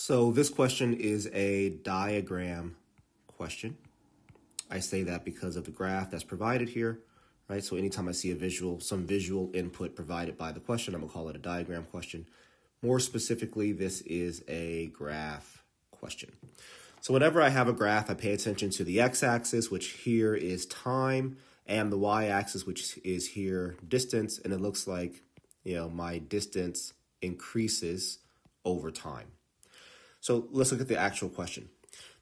So this question is a diagram question. I say that because of the graph that's provided here, right? So anytime I see a visual, some visual input provided by the question, I'm gonna call it a diagram question. More specifically, this is a graph question. So whenever I have a graph, I pay attention to the x-axis, which here is time, and the y-axis, which is here distance, and it looks like, you know, my distance increases over time. So let's look at the actual question.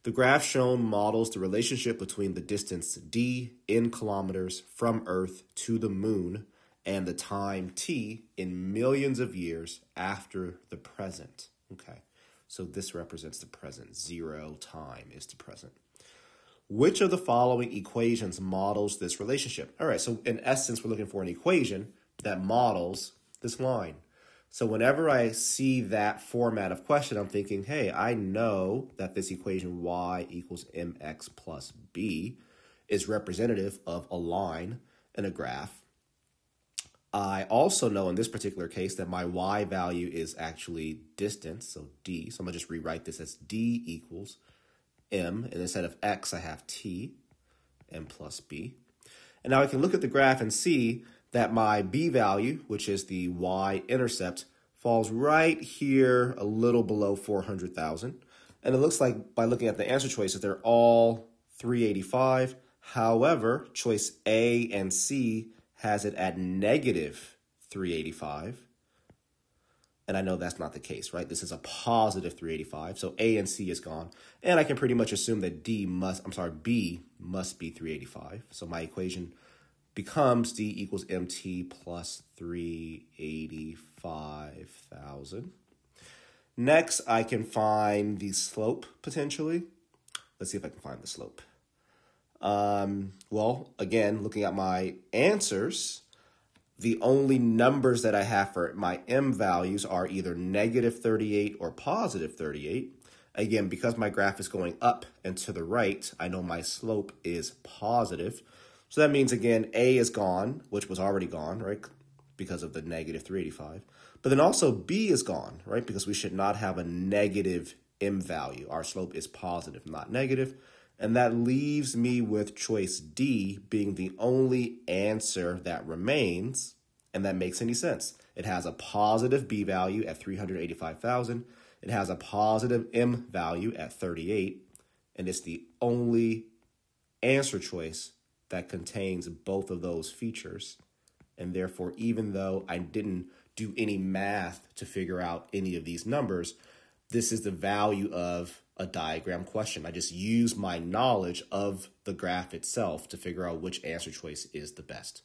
The graph shown models the relationship between the distance d in kilometers from Earth to the moon and the time t in millions of years after the present. Okay, so this represents the present. 0 time is the present. Which of the following equations models this relationship? All right, so in essence, we're looking for an equation that models this line. So whenever I see that format of question, I'm thinking, hey, I know that this equation y equals mx plus b is representative of a line in a graph. I also know in this particular case that my y value is actually distance, so d. So I'm going to just rewrite this as d equals m, and instead of x, I have t, m plus b. And now I can look at the graph and see that my b value, which is the y-intercept, falls right here a little below 400,000. And it looks like by looking at the answer choices, they're all 385. However, choice A and C has it at negative 385. And I know that's not the case, right? This is a positive 385. So A and C is gone. And I can pretty much assume that B must be 385. So my equation becomes D equals MT plus 385,000. Next, I can find the slope potentially. Let's see if I can find the slope. Well, again, looking at my answers, the only numbers that I have for my M values are either negative 38 or positive 38. Again, because my graph is going up and to the right, I know my slope is positive. So that means, again, A is gone, which was already gone, right, because of the negative 385. But then also B is gone, right, because we should not have a negative M value. Our slope is positive, not negative. And that leaves me with choice D being the only answer that remains, and that makes any sense. It has a positive B value at 385,000. It has a positive M value at 38, and it's the only answer choice that contains both of those features. And therefore, even though I didn't do any math to figure out any of these numbers, this is the value of a diagram question. I just use my knowledge of the graph itself to figure out which answer choice is the best.